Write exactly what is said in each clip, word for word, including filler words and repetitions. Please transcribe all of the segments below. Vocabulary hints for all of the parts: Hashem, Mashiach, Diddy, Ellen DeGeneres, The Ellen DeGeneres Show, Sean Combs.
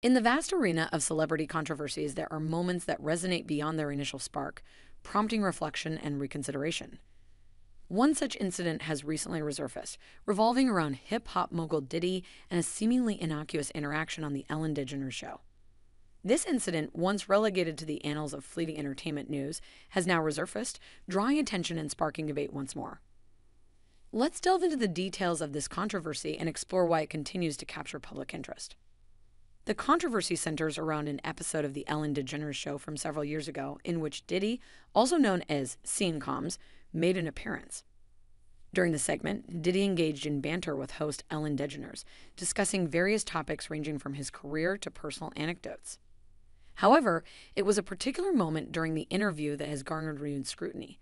In the vast arena of celebrity controversies, there are moments that resonate beyond their initial spark, prompting reflection and reconsideration. One such incident has recently resurfaced, revolving around hip-hop mogul Diddy and a seemingly innocuous interaction on The Ellen DeGeneres Show. This incident, once relegated to the annals of fleeting entertainment news, has now resurfaced, drawing attention and sparking debate once more. Let's delve into the details of this controversy and explore why it continues to capture public interest. The controversy centers around an episode of The Ellen DeGeneres Show from several years ago in which Diddy, also known as Sean Combs, made an appearance. During the segment, Diddy engaged in banter with host Ellen DeGeneres, discussing various topics ranging from his career to personal anecdotes. However, it was a particular moment during the interview that has garnered renewed scrutiny.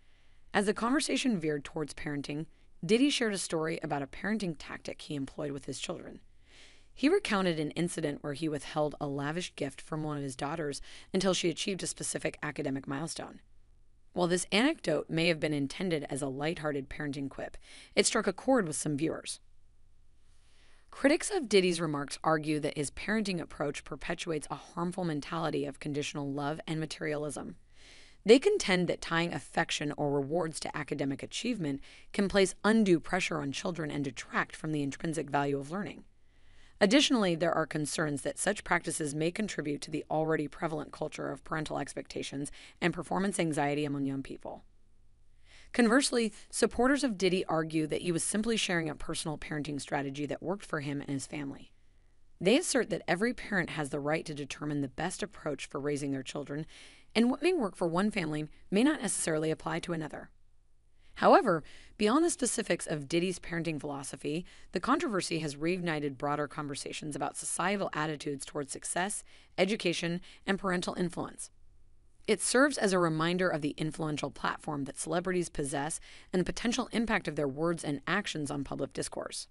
As the conversation veered towards parenting, Diddy shared a story about a parenting tactic he employed with his children. He recounted an incident where he withheld a lavish gift from one of his daughters until she achieved a specific academic milestone. While this anecdote may have been intended as a lighthearted parenting quip, it struck a chord with some viewers. Critics of Diddy's remarks argue that his parenting approach perpetuates a harmful mentality of conditional love and materialism. They contend that tying affection or rewards to academic achievement can place undue pressure on children and detract from the intrinsic value of learning. Additionally, there are concerns that such practices may contribute to the already prevalent culture of parental expectations and performance anxiety among young people. Conversely, supporters of Diddy argue that he was simply sharing a personal parenting strategy that worked for him and his family. They assert that every parent has the right to determine the best approach for raising their children, and what may work for one family may not necessarily apply to another. However, beyond the specifics of Diddy's parenting philosophy, the controversy has reignited broader conversations about societal attitudes towards success, education, and parental influence. It serves as a reminder of the influential platform that celebrities possess and the potential impact of their words and actions on public discourse.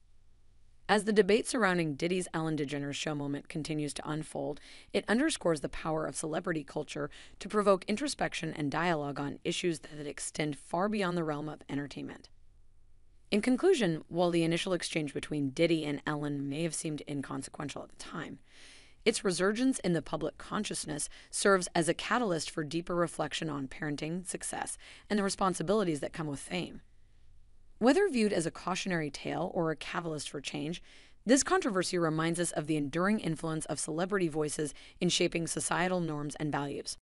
As the debate surrounding Diddy's Ellen DeGeneres Show moment continues to unfold, it underscores the power of celebrity culture to provoke introspection and dialogue on issues that extend far beyond the realm of entertainment. In conclusion, while the initial exchange between Diddy and Ellen may have seemed inconsequential at the time, its resurgence in the public consciousness serves as a catalyst for deeper reflection on parenting, success, and the responsibilities that come with fame. Whether viewed as a cautionary tale or a catalyst for change, this controversy reminds us of the enduring influence of celebrity voices in shaping societal norms and values.